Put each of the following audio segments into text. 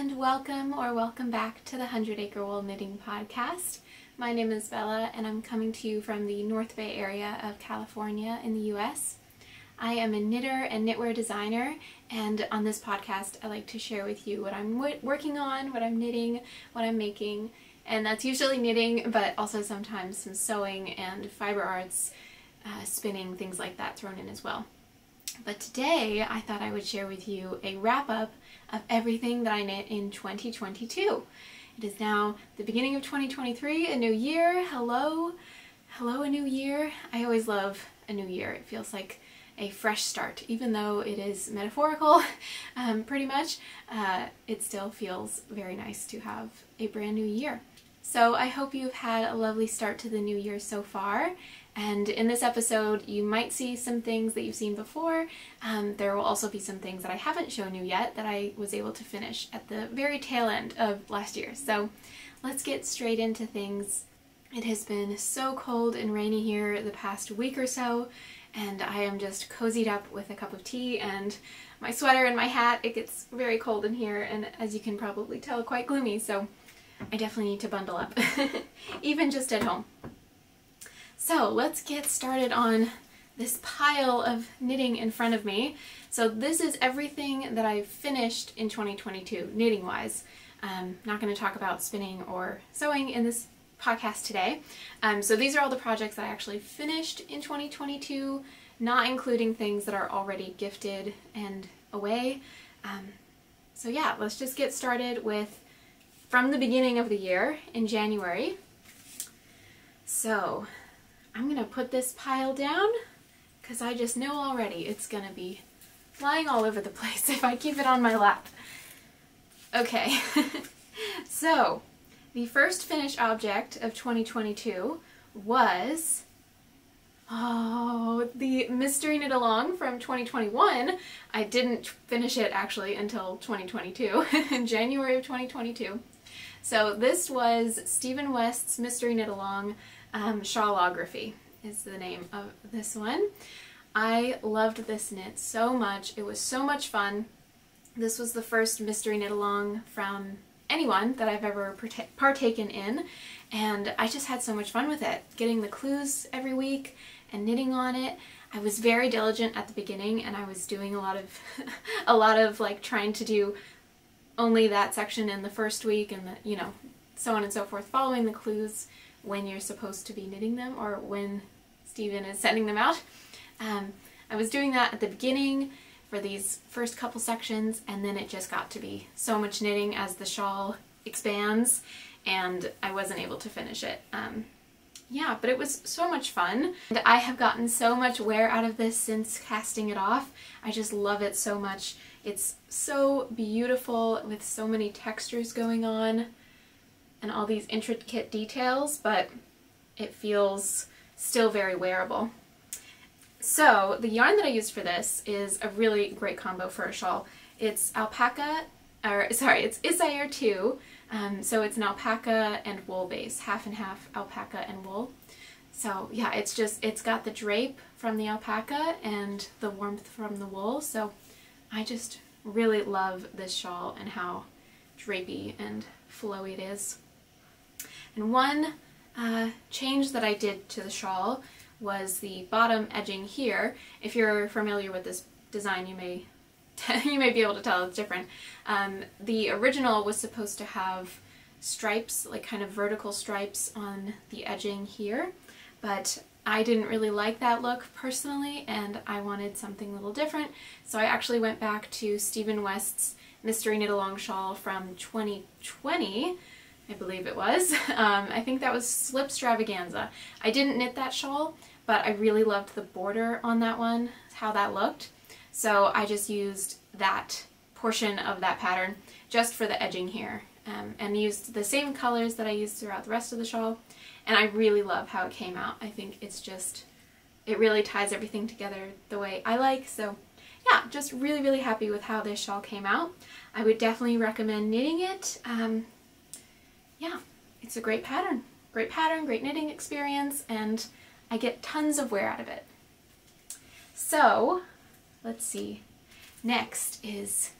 and welcome or welcome back to the 100 Acre Wool Knitting Podcast. My name is Bella and I'm coming to you from the North Bay area of California in the US. I am a knitter and knitwear designer, and on this podcast I like to share with you what I'm working on, what I'm knitting, what I'm making, and that's usually knitting, but also sometimes some sewing and fiber arts, spinning, things like that thrown in as well. But today I thought I would share with you a wrap-up of everything that I knit in 2022. It is now the beginning of 2023, a new year. Hello, a new year. I always love a new year. It feels like a fresh start, even though it is metaphorical, pretty much. It still feels very nice to have a brand new year. So I hope you've had a lovely start to the new year so far. And in this episode, you might see some things that you've seen before. There will also be some things that I haven't shown you yet that I was able to finish at the very tail end of last year. So let's get straight into things. It has been so cold and rainy here the past week or so, and I am just cozied up with a cup of tea and my sweater and my hat. It gets very cold in here and, as you can probably tell, quite gloomy, so I definitely need to bundle up, even just at home. So let's get started on this pile of knitting in front of me. So this is everything that I've finished in 2022, knitting-wise. I'm not going to talk about spinning or sewing in this podcast today. So these are all the projects that I actually finished in 2022, not including things that are already gifted and away. So yeah, let's just get started with from the beginning of the year in January. So I'm gonna put this pile down because I just know already it's gonna be flying all over the place if I keep it on my lap. Okay, so the first finished object of 2022 was, oh, the mystery knit along from 2021. I didn't finish it actually until 2022, in January of 2022. So this was Stephen West's mystery knit along. Shawlography is the name of this one. I loved this knit so much. It was so much fun. This was the first mystery knit along from anyone that I've ever partaken in, and I just had so much fun with it, getting the clues every week and knitting on it. I was very diligent at the beginning, and I was doing a lot of like trying to do only that section in the first week and the, you know, so on and so forth, following the clues when you're supposed to be knitting them or when Stephen is sending them out. I was doing that at the beginning for these first couple sections, and then it just got to be so much knitting as the shawl expands, and I wasn't able to finish it. Yeah, but it was so much fun, and I have gotten so much wear out of this since casting it off. I just love it so much. It's so beautiful with so many textures going on and all these intricate details, but it feels still very wearable. So the yarn that I used for this is a really great combo for a shawl. It's it's Issair 2, so it's an alpaca and wool base, half and half alpaca and wool. So yeah, it's just, it's got the drape from the alpaca and the warmth from the wool, so I just really love this shawl and how drapey and flowy it is. And one change that I did to the shawl was the bottom edging here. If you're familiar with this design, you may be able to tell it's different. The original was supposed to have stripes, like kind of vertical stripes on the edging here, but I didn't really like that look personally, and I wanted something a little different, so I actually went back to Stephen West's mystery knit along shawl from 2020, I believe it was. I think that was Slip Stravaganza. I didn't knit that shawl, but I really loved the border on that one, how that looked. So I just used that portion of that pattern just for the edging here, and used the same colors that I used throughout the rest of the shawl. And I really love how it came out. I think it's just, it really ties everything together the way I like. So yeah, just really, really happy with how this shawl came out. I would definitely recommend knitting it. Yeah, it's a great pattern. Great pattern, great knitting experience, and I get tons of wear out of it. So, let's see. Next is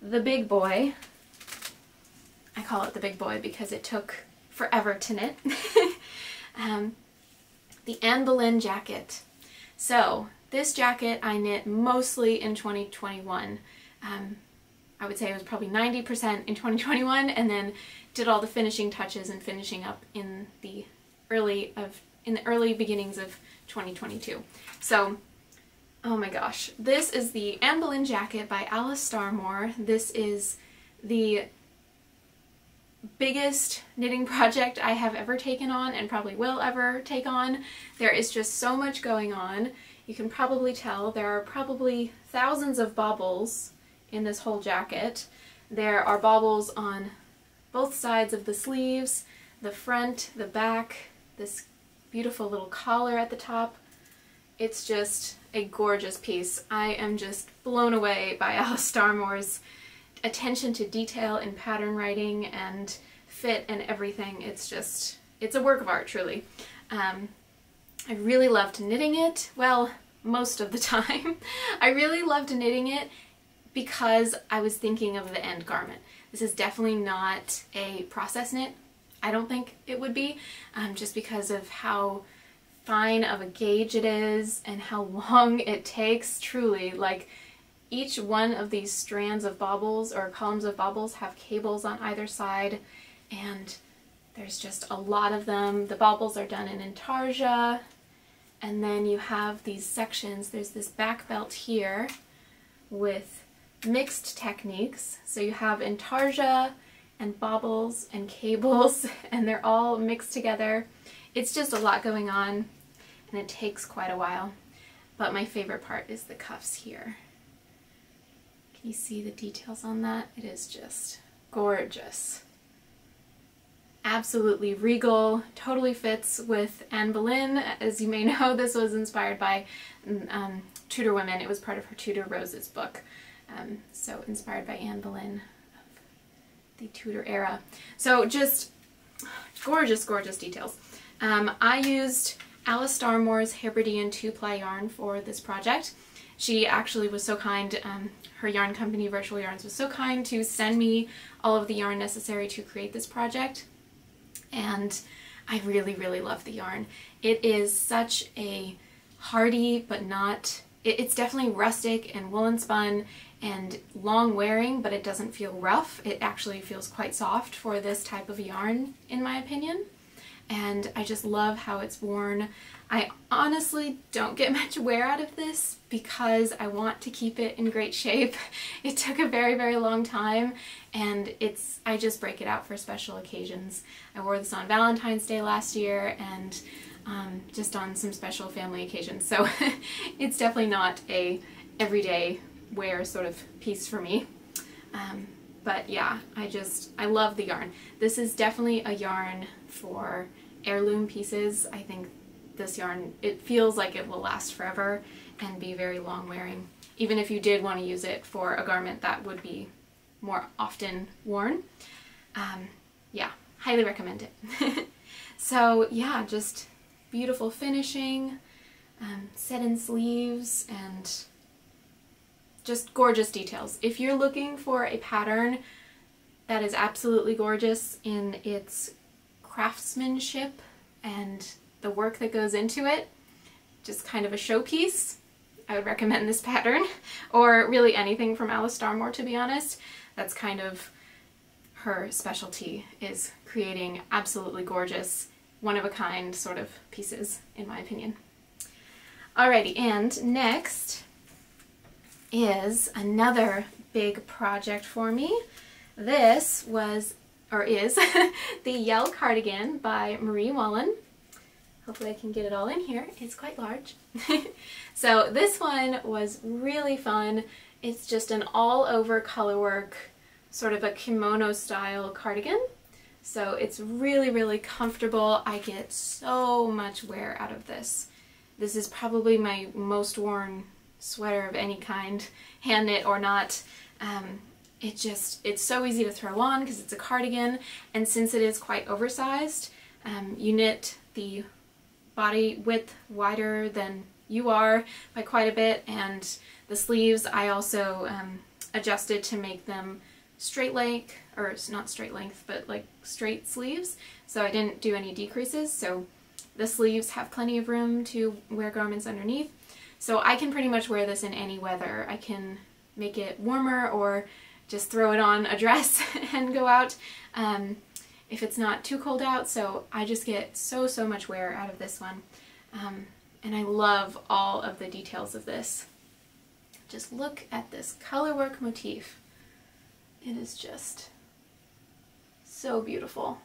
the big boy I call it the big boy because it took forever to knit. The Anne Boleyn jacket. So this jacket I knit mostly in 2021. I would say it was probably 90% in 2021, and then did all the finishing touches and finishing up in the early beginnings of 2022. So, oh my gosh, this is the Anne Boleyn jacket by Alice Starmore. This is the biggest knitting project I have ever taken on and probably will ever take on. There is just so much going on. You can probably tell there are probably thousands of bobbles in this whole jacket. There are bobbles on both sides of the sleeves, the front, the back, this beautiful little collar at the top. It's just a gorgeous piece. I am just blown away by Alice Starmore's attention to detail in pattern writing and fit and everything. It's just, it's a work of art, truly. I really loved knitting it. Well, most of the time. I really loved knitting it because I was thinking of the end garment. This is definitely not a process knit. I don't think it would be, just because of how fine of a gauge it is and how long it takes, truly. Like, each one of these strands of bobbles or columns of bobbles have cables on either side, and there's just a lot of them. The bobbles are done in intarsia, and then you have these sections. There's this back belt here with mixed techniques. So you have intarsia and bobbles and cables, and they're all mixed together. It's just a lot going on, and it takes quite a while. But my favorite part is the cuffs here. You see the details on that? It is just gorgeous. Absolutely regal, totally fits with Anne Boleyn. As you may know, this was inspired by Tudor women. It was part of her Tudor Roses book. So inspired by Anne Boleyn of the Tudor era. So just gorgeous, gorgeous details. I used Alice Starmore's Hebridean 2-ply yarn for this project. She actually was so kind, her yarn company, Virtual Yarns, was so kind to send me all of the yarn necessary to create this project, and I really, really love the yarn. It is such a hardy, but not, it's definitely rustic and woolen spun and long wearing, but it doesn't feel rough. It actually feels quite soft for this type of yarn, in my opinion. And I just love how it's worn. I honestly don't get much wear out of this because I want to keep it in great shape. It took a very, very long time, and I just break it out for special occasions. I wore this on Valentine's Day last year and just on some special family occasions. So it's definitely not a everyday wear sort of piece for me. But yeah, I love the yarn. This is definitely a yarn for heirloom pieces. I think this yarn, it feels like it will last forever and be very long wearing. Even if you did want to use it for a garment that would be more often worn. Yeah, highly recommend it. So yeah, just beautiful finishing, set-in sleeves, and just gorgeous details. If you're looking for a pattern that is absolutely gorgeous in its craftsmanship and the work that goes into it, just kind of a showpiece, I would recommend this pattern, or really anything from Alice Starmore, to be honest. That's kind of her specialty, is creating absolutely gorgeous, one-of-a-kind sort of pieces, in my opinion. Alrighty, and next is another big project for me. This was, or is, the Yell Cardigan by Marie Wallin. Hopefully I can get it all in here. It's quite large. So this one was really fun. It's just an all-over colorwork, sort of a kimono style cardigan. So it's really, really comfortable. I get so much wear out of this. This is probably my most worn sweater of any kind, hand knit or not. It's so easy to throw on because it's a cardigan, and since it is quite oversized, you knit the body width wider than you are by quite a bit, and the sleeves I also adjusted to make them straight length, or not straight length, but like straight sleeves, so I didn't do any decreases, so the sleeves have plenty of room to wear garments underneath. So I can pretty much wear this in any weather. I can make it warmer or just throw it on a dress and go out if it's not too cold out. So I just get so much wear out of this one. And I love all of the details of this. Just look at this colorwork motif. It is just so beautiful.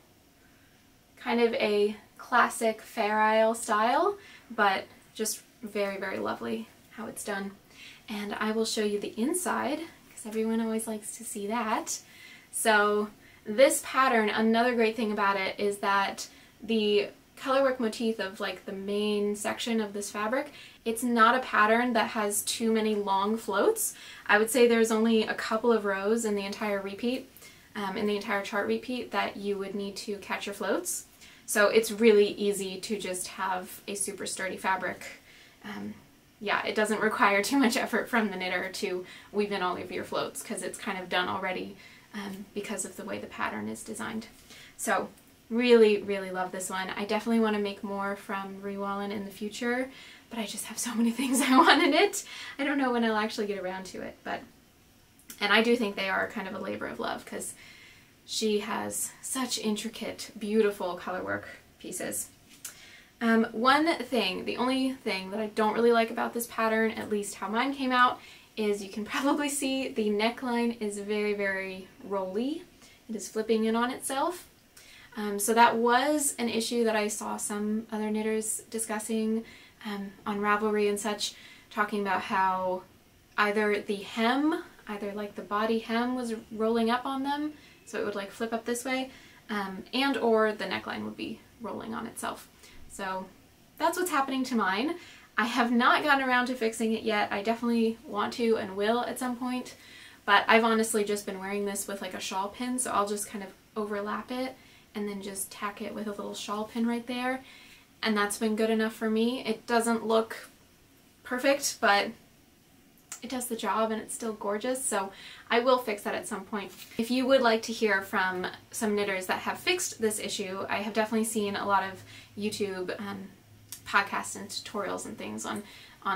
Kind of a classic Fair Isle style, but just very lovely how it's done. And I will show you the inside, because everyone always likes to see that. So this pattern, another great thing about it is that the colorwork motif of like the main section of this fabric, it's not a pattern that has too many long floats. I would say there's only a couple of rows in the entire repeat, in the entire chart repeat, that you would need to catch your floats. So it's really easy to just have a super sturdy fabric. Yeah, it doesn't require too much effort from the knitter to weave in all of your floats, because it's kind of done already because of the way the pattern is designed. So really love this one. I definitely want to make more from Marie Wallin in the future, but I just have so many things I want in it. I don't know when I'll actually get around to it, but, and I do think they are kind of a labor of love, because she has such intricate, beautiful colorwork pieces. One thing, the only thing that I don't really like about this pattern, at least how mine came out, is you can probably see the neckline is very rolly. It is flipping in on itself. So that was an issue that I saw some other knitters discussing on Ravelry and such, talking about how either the hem, either like the body hem was rolling up on them, so it would like flip up this way, and or the neckline would be rolling on itself. So that's what's happening to mine. I have not gotten around to fixing it yet. I definitely want to and will at some point, but I've honestly just been wearing this with like a shawl pin, so I'll just kind of overlap it and then just tack it with a little shawl pin right there, and that's been good enough for me. It doesn't look perfect, but it does the job and it's still gorgeous, so I will fix that at some point. If you would like to hear from some knitters that have fixed this issue, I have definitely seen a lot of YouTube podcasts and tutorials and things on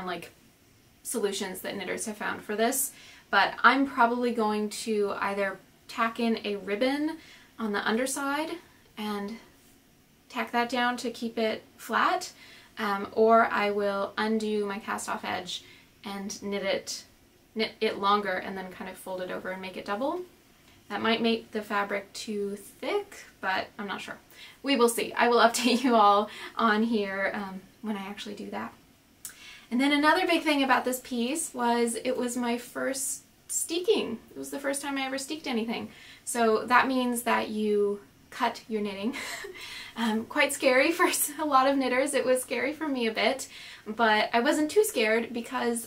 like solutions that knitters have found for this, but I'm probably going to either tack in a ribbon on the underside and tack that down to keep it flat, or I will undo my cast off edge and knit it longer and then kind of fold it over and make it double. That might make the fabric too thick, but I'm not sure. We will see. I will update you all on here when I actually do that. And then another big thing about this piece was it was my first steeking. It was the first time I ever steeked anything. So that means that you cut your knitting. Quite scary for a lot of knitters. It was scary for me a bit, but I wasn't too scared because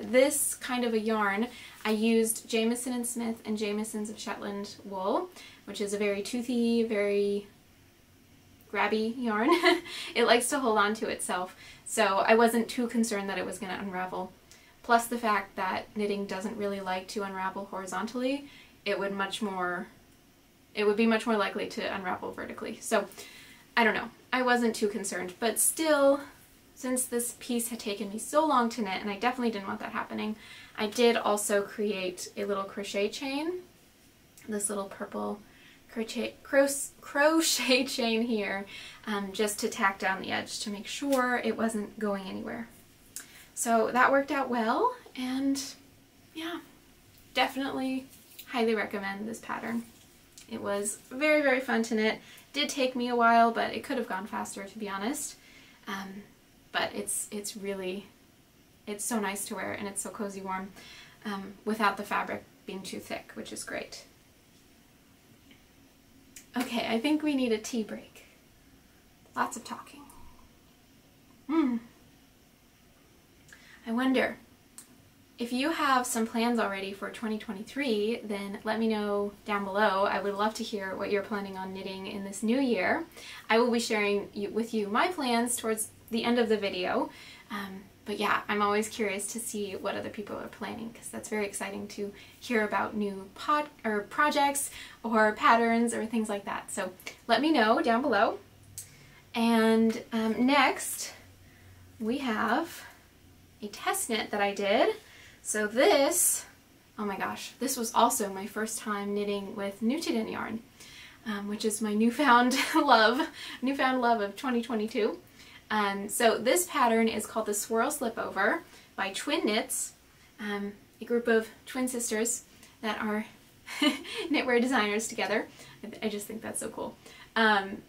this kind of a yarn, I used Jamieson & Smith and Jamieson's of Shetland wool, which is a very toothy, very grabby yarn. It likes to hold on to itself, so I wasn't too concerned that it was going to unravel. Plus the fact that knitting doesn't really like to unravel horizontally, it would be much more likely to unravel vertically. So I don't know, I wasn't too concerned, but still, since this piece had taken me so long to knit, and I definitely didn't want that happening, I did also create a little crochet chain, this little purple crochet chain here, just to tack down the edge to make sure it wasn't going anywhere. So that worked out well, and yeah, definitely highly recommend this pattern. It was very fun to knit. Did take me a while, but it could have gone faster, to be honest. But it's so nice to wear, and it's so cozy warm without the fabric being too thick, which is great. Okay, I think we need a tea break. Lots of talking. I wonder, if you have some plans already for 2023, then let me know down below. I would love to hear what you're planning on knitting in this new year. I will be sharing with you my plans towards the end of the video, But yeah, I'm always curious to see what other people are planning, because that's very exciting to hear about new projects or patterns or things like that. So let me know down below. And next we have a test knit that I did. So this, oh my gosh, this was also my first time knitting with Nutiden yarn, which is my newfound love of 2022. So this pattern is called the Swirl Slipover by Twin Knits, a group of twin sisters that are knitwear designers together. I just think that's so cool.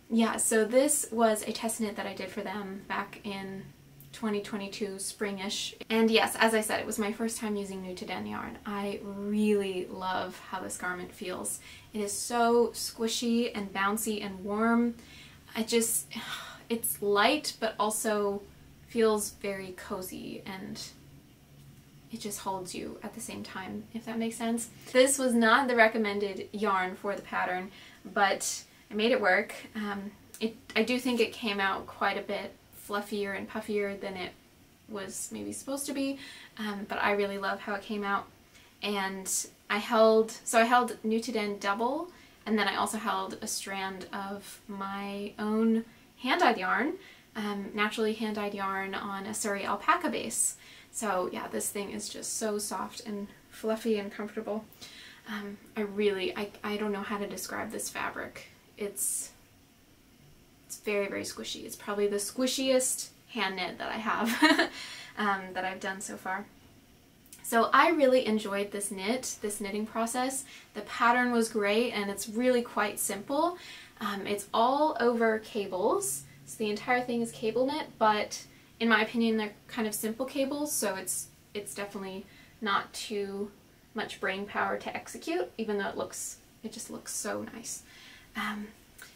Yeah, so this was a test knit that I did for them back in 2022 springish, and yes, as I said, it was my first time using Nutiden yarn. I really love how this garment feels. It is so squishy and bouncy and warm. It's light, but also feels very cozy, and it just holds you at the same time, if that makes sense. This was not the recommended yarn for the pattern, but I made it work. I do think it came out quite a bit fluffier and puffier than it was maybe supposed to be, but I really love how it came out. And I held Nutiden double, and then I also held a strand of my own hand-dyed yarn, naturally hand-dyed yarn on a Surrey alpaca base. So yeah, this thing is just so soft and fluffy and comfortable. I don't know how to describe this fabric. It's very, very squishy. It's probably the squishiest hand knit that I have, that I've done so far. So I really enjoyed this knitting process. The pattern was great, and it's really quite simple. It's all over cables, so the entire thing is cable knit, but in my opinion they're kind of simple cables, so it's definitely not too much brain power to execute, even though it just looks so nice.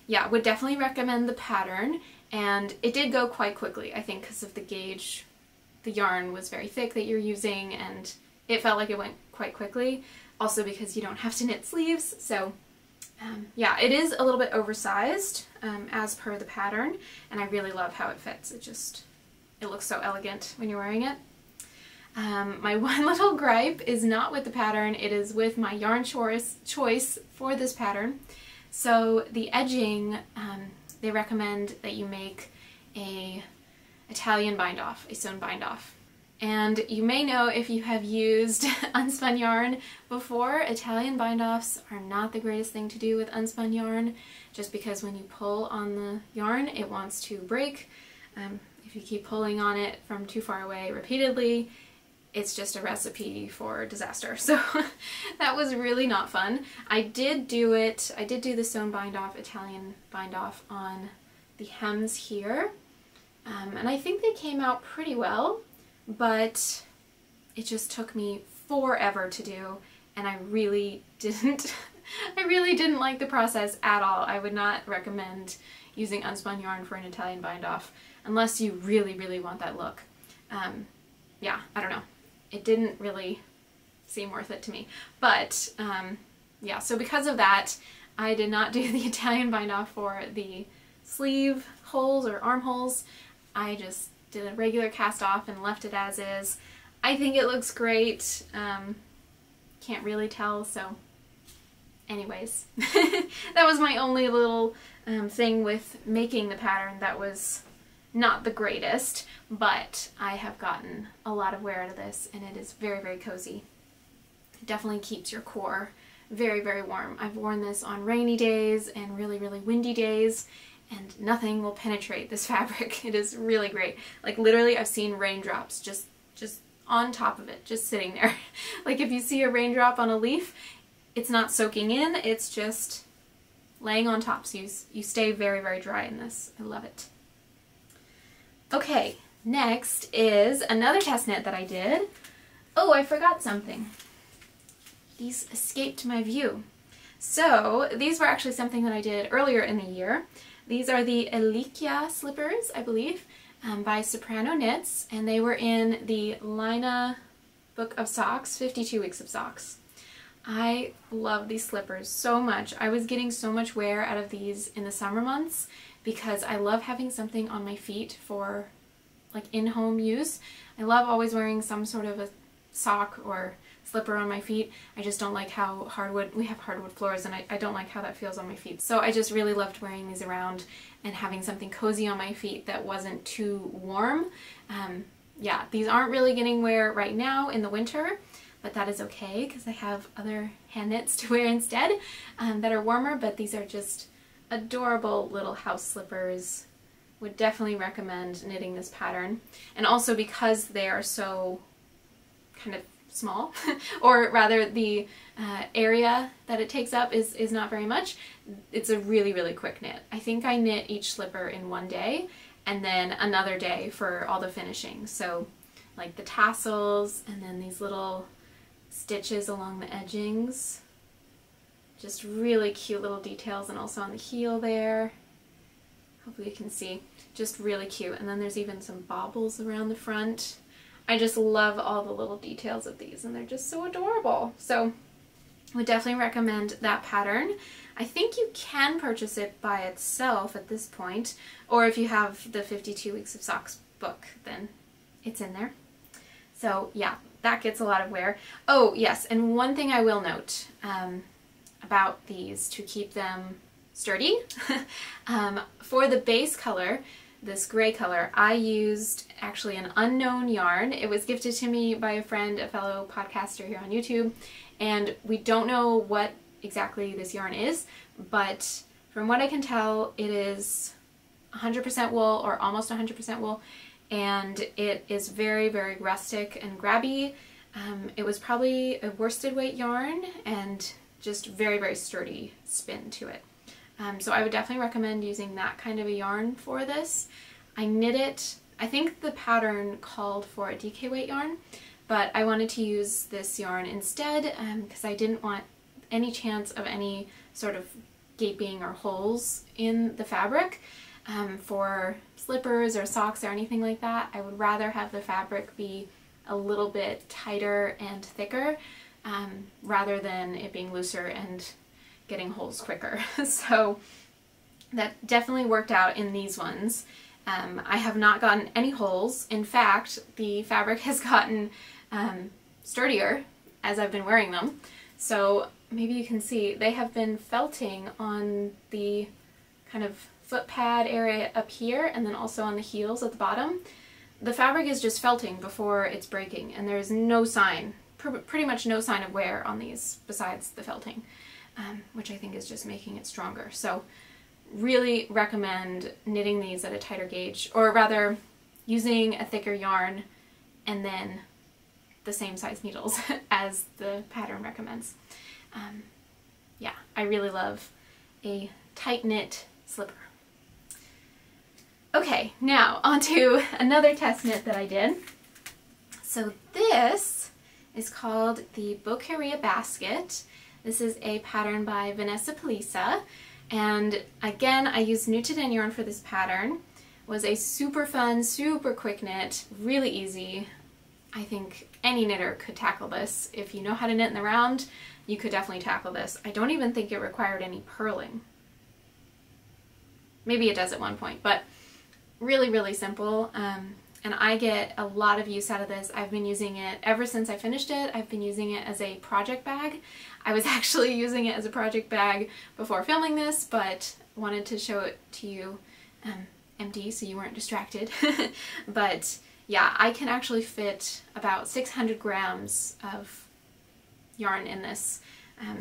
Yeah, would definitely recommend the pattern, and it did go quite quickly, I think, because of the gauge. The yarn was very thick that you're using, and it felt like it went quite quickly, also because you don't have to knit sleeves, so yeah, it is a little bit oversized as per the pattern, and I really love how it fits. It looks so elegant when you're wearing it. My one little gripe is not with the pattern, it is with my yarn choice for this pattern. So the edging, they recommend that you make a Italian bind-off, a sewn bind-off. And you may know, if you have used unspun yarn before, Italian bind-offs are not the greatest thing to do with unspun yarn, just because when you pull on the yarn, it wants to break. If you keep pulling on it from too far away repeatedly, it's just a recipe for disaster. So that was really not fun. I did do the sewn bind-off, Italian bind-off on the hems here, and I think they came out pretty well. But it just took me forever to do, and I really didn't like the process at all. I would not recommend using unspun yarn for an Italian bind-off unless you really, really want that look. Yeah, I don't know. It didn't really seem worth it to me. But yeah, so because of that, I did not do the Italian bind-off for the sleeve holes or armholes. I just did a regular cast off and left it as is. I think it looks great. Can't really tell, so anyways. That was my only little thing with making the pattern that was not the greatest, but I have gotten a lot of wear out of this, and it is very, very cozy. It definitely keeps your core very, very warm. I've worn this on rainy days and really, really windy days, and nothing will penetrate this fabric. It is really great. Like, literally, I've seen raindrops just on top of it, just sitting there. Like, if you see a raindrop on a leaf, it's not soaking in, it's just laying on top. So you stay very, very dry in this. I love it. Okay, next is another test knit that I did. Oh, I forgot something. These escaped my view. So these were actually something that I did earlier in the year. These are the Alicja Slippers, I believe, by Soprano Knits, and they were in the Linea Book of Socks, 52 Weeks of Socks. I love these slippers so much. I was getting so much wear out of these in the summer months because I love having something on my feet for like in-home use. I love always wearing some sort of a sock or slipper on my feet. I just don't like how hardwood, we have hardwood floors, and I don't like how that feels on my feet. So I just really loved wearing these around and having something cozy on my feet that wasn't too warm. Yeah, these aren't really getting wear right now in the winter, but that is okay because I have other hand knits to wear instead that are warmer, but these are just adorable little house slippers. Would definitely recommend knitting this pattern. And also because they are so kind of small, or rather the area that it takes up is not very much, it's a really, really quick knit. I think I knit each slipper in one day and then another day for all the finishing. So like the tassels and then these little stitches along the edgings. Just really cute little details, and also on the heel there. Hopefully you can see. Just really cute. And then there's even some baubles around the front. I just love all the little details of these, and they're just so adorable. So I would definitely recommend that pattern. I think you can purchase it by itself at this point, or if you have the 52 Weeks of Socks book, then it's in there. So yeah, that gets a lot of wear. Oh yes, and one thing I will note about these to keep them sturdy. For the base color, this gray color, I used actually an unknown yarn. It was gifted to me by a friend, a fellow podcaster here on YouTube, and we don't know what exactly this yarn is, but from what I can tell, it is 100% wool or almost 100% wool, and it is very, very rustic and grabby. It was probably a worsted weight yarn and just very, very sturdy spin to it. So I would definitely recommend using that kind of a yarn for this. I knit it, I think the pattern called for a DK weight yarn, but I wanted to use this yarn instead because I didn't want any chance of any sort of gaping or holes in the fabric for slippers or socks or anything like that. I would rather have the fabric be a little bit tighter and thicker rather than it being looser and getting holes quicker. So that definitely worked out in these ones. I have not gotten any holes. In fact, the fabric has gotten sturdier as I've been wearing them. So maybe you can see they have been felting on the kind of foot pad area up here and then also on the heels at the bottom. The fabric is just felting before it's breaking, and there's no sign, pretty much no sign of wear on these besides the felting, which I think is just making it stronger. So really recommend knitting these at a tighter gauge, or rather using a thicker yarn and then the same size needles as the pattern recommends. Yeah, I really love a tight knit slipper. Okay, now onto another test knit that I did. So this is called the Boqueria Basket. This is a pattern by Vanessa Pellisa, and again I used Nutiden yarn for this pattern. It was a super fun, super quick knit, really easy. I think any knitter could tackle this. If you know how to knit in the round, you could definitely tackle this. I don't even think it required any purling. Maybe it does at one point, but really, really simple. And I get a lot of use out of this. I've been using it ever since I finished it. I've been using it as a project bag. I was actually using it as a project bag before filming this, but wanted to show it to you empty so you weren't distracted. But yeah, I can actually fit about 600 grams of yarn in this.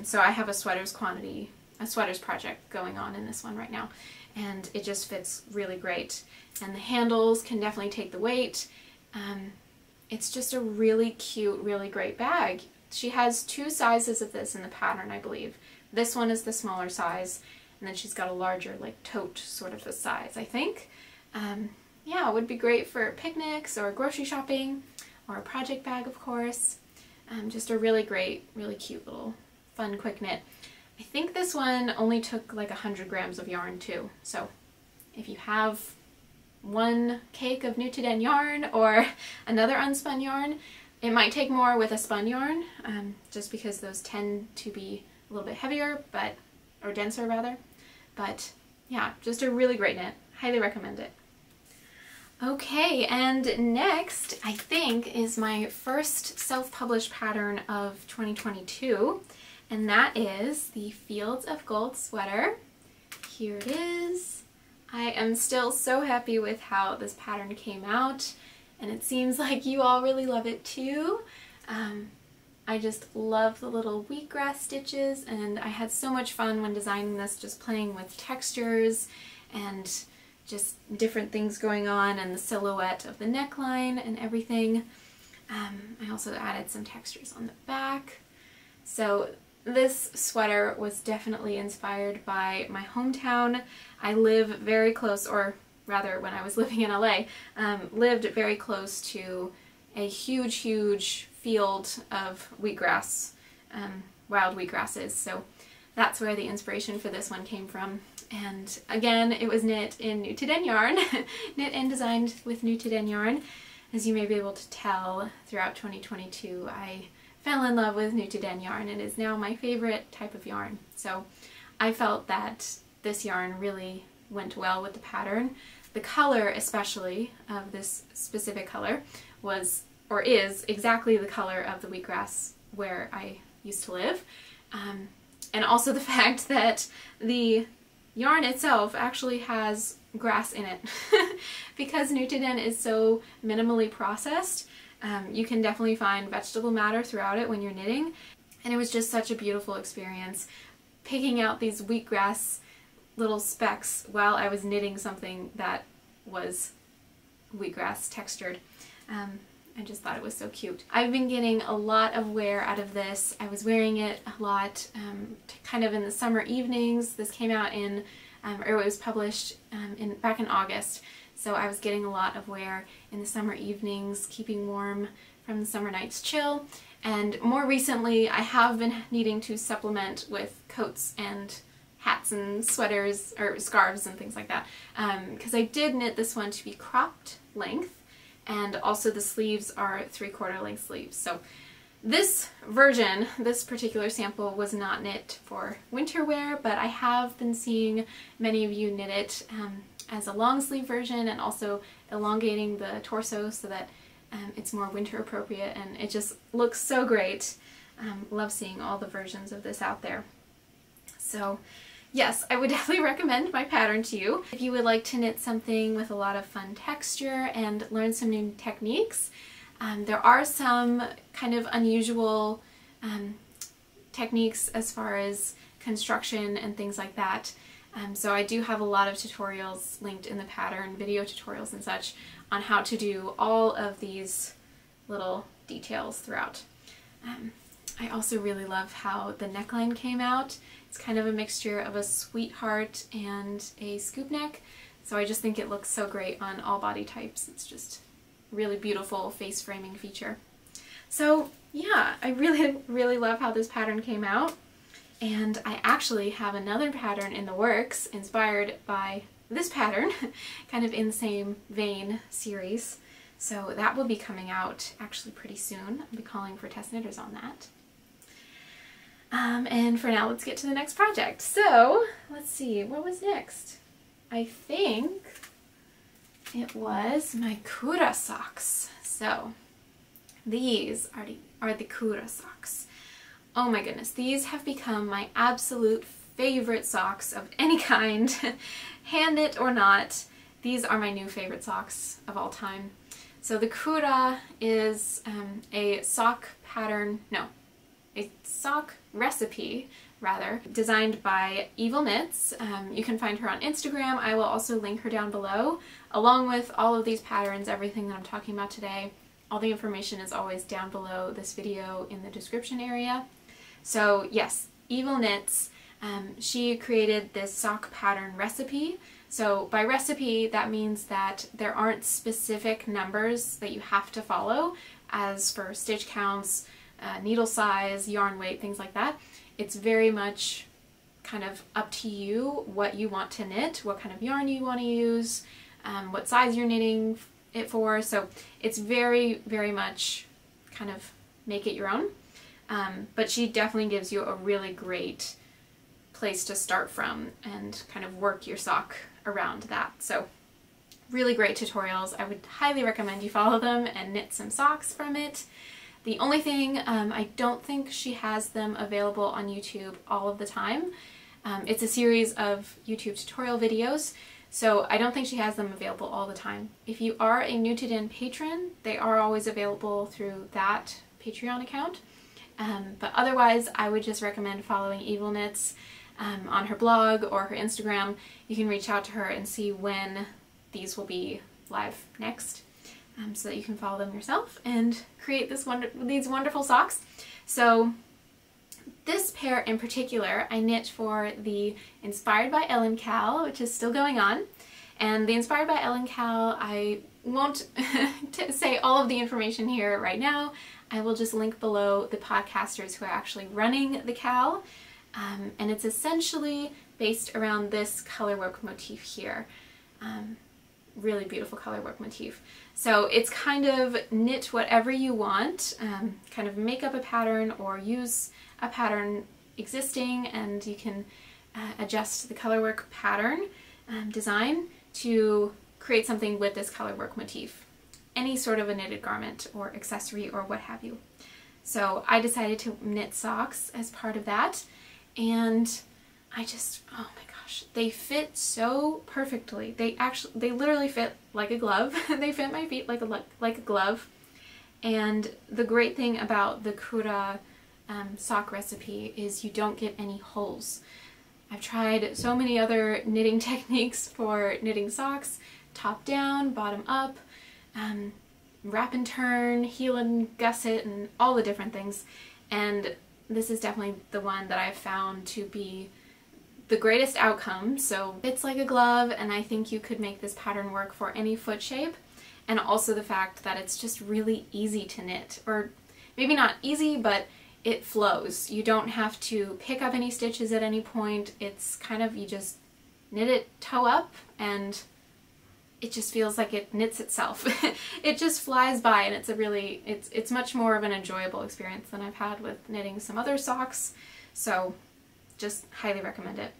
So I have a sweaters quantity, a sweaters project going on in this one right now, and it just fits really great. And the handles can definitely take the weight. It's just a really cute, really great bag. She has two sizes of this in the pattern, I believe. This one is the smaller size, and then she's got a larger, like, tote sort of a size, I think. Yeah, it would be great for picnics or grocery shopping or a project bag, of course. Just a really great, really cute little fun quick knit. I think this one only took like 100 grams of yarn too, so if you have one cake of Nutiden yarn or another unspun yarn, it might take more with a spun yarn, just because those tend to be a little bit heavier, but, or denser rather, but yeah, just a really great knit. Highly recommend it. Okay, and next, I think, is my first self-published pattern of 2022, and that is the Fields of Gold sweater. Here it is. I am still so happy with how this pattern came out, and it seems like you all really love it too. I just love the little wheatgrass stitches, and I had so much fun when designing this, just playing with textures and just different things going on and the silhouette of the neckline and everything. I also added some textures on the back. So this sweater was definitely inspired by my hometown. I live very close, or rather when I was living in LA, lived very close to a huge, huge field of wheatgrass, wild wheatgrasses. So that's where the inspiration for this one came from. And again, it was knit in Nutiden yarn, knit and designed with Nutiden yarn. As you may be able to tell, throughout 2022, I fell in love with Nutiden yarn and is now my favorite type of yarn. So I felt that this yarn really went well with the pattern. The color, especially of this specific color, was or is exactly the color of the wheatgrass where I used to live, and also the fact that the yarn itself actually has grass in it. Because Nutiden is so minimally processed, you can definitely find vegetable matter throughout it when you're knitting, and it was just such a beautiful experience picking out these wheatgrass little specks while I was knitting something that was wheatgrass textured. I just thought it was so cute. I've been getting a lot of wear out of this. I was wearing it a lot kind of in the summer evenings. This came out in, or it was published back in August. So I was getting a lot of wear in the summer evenings, keeping warm from the summer night's chill. And more recently, I have been needing to supplement with coats and hats and sweaters or scarves and things like that. Because I did knit this one to be cropped length. And also the sleeves are 3/4 length sleeves. So this version, this particular sample, was not knit for winter wear, but I have been seeing many of you knit it as a long sleeve version, and also elongating the torso so that it's more winter appropriate, and it just looks so great. Love seeing all the versions of this out there. So yes, I would definitely recommend my pattern to you. If you would like to knit something with a lot of fun texture and learn some new techniques, there are some kind of unusual techniques as far as construction and things like that. So I do have a lot of tutorials linked in the pattern, video tutorials and such, on how to do all of these little details throughout. I also really love how the neckline came out. It's kind of a mixture of a sweetheart and a scoop neck, so I just think it looks so great on all body types. It's just a really beautiful face framing feature. So yeah, I really, really love how this pattern came out, and I actually have another pattern in the works inspired by this pattern, kind of in the same vein series. So that will be coming out actually pretty soon. I'll be calling for test knitters on that. And for now, let's get to the next project. So let's see, what was next? I think it was my Kura Socks. So these are the Kura Socks. Oh my goodness, these have become my absolute favorite socks of any kind. Hand knit or not, these are my new favorite socks of all time. So the Kura is a sock pattern, no, a sock recipe, rather, designed by Evil Knits. You can find her on Instagram. I will also link her down below, along with all of these patterns, everything that I'm talking about today. All the information is always down below this video in the description area. So yes, Evil Knits, she created this sock pattern recipe. So by recipe, that means that there aren't specific numbers that you have to follow as for stitch counts, needle size, yarn weight, things like that. It's very much kind of up to you what you want to knit, what kind of yarn you want to use, what size you're knitting it for. So it's very, very much kind of make it your own. But she definitely gives you a really great place to start from and kind of work your sock around that. So really great tutorials. I would highly recommend you follow them and knit some socks from it. The only thing, I don't think she has them available on YouTube all of the time. It's a series of YouTube tutorial videos, so I don't think she has them available all the time. If you are a Nutiden patron, they are always available through that Patreon account. But otherwise, I would just recommend following Evil Knits on her blog or her Instagram. You can reach out to her and see when these will be live next, so that you can follow them yourself and create these wonderful socks. So this pair in particular, I knit for the Inspired by Ellen Cal, which is still going on. And the Inspired by Ellen Cal, I won't say all of the information here right now. I will just link below the podcasters who are actually running the Cal. And it's essentially based around this colorwork motif here. Really beautiful colorwork motif. So it's kind of knit whatever you want, kind of make up a pattern or use a pattern existing, and you can adjust the colorwork pattern design to create something with this colorwork motif. Any sort of a knitted garment or accessory or what have you. So I decided to knit socks as part of that, and I just, oh my gosh, they fit so perfectly. They literally fit like a glove. They fit my feet like a glove. And the great thing about the Kura sock recipe is you don't get any holes. I've tried so many other knitting techniques for knitting socks, top down, bottom up, wrap and turn, heel and gusset, and all the different things. And this is definitely the one that I've found to be the greatest outcome. So it's like a glove, and I think you could make this pattern work for any foot shape. And also the fact that it's just really easy to knit, or maybe not easy, but it flows. You don't have to pick up any stitches at any point. It's kind of, you just knit it toe up, and it just feels like it knits itself. It just flies by, and it's a really, it's much more of an enjoyable experience than I've had with knitting some other socks. So just highly recommend it.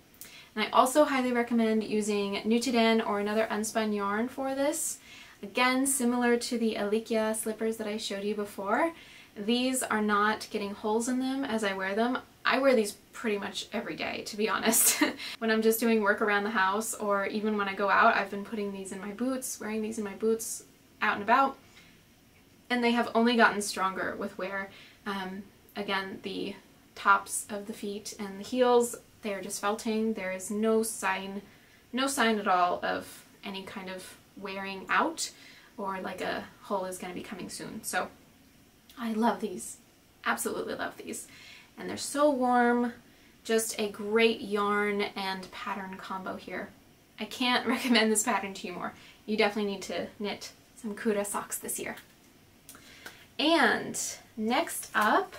And I also highly recommend using Nutiden or another unspun yarn for this. Again, similar to the Alicja slippers that I showed you before, these are not getting holes in them as I wear them. I wear these pretty much every day, to be honest. When I'm just doing work around the house, or even when I go out, I've been putting these in my boots, wearing these in my boots out and about, and they have only gotten stronger with wear. Again, the tops of the feet and the heels, they are just felting. There is no sign at all of any kind of wearing out, or like a hole is going to be coming soon. So I love these, absolutely love these. And they're so warm, just a great yarn and pattern combo here. I can't recommend this pattern to you more. You definitely need to knit some Kura socks this year. And next up,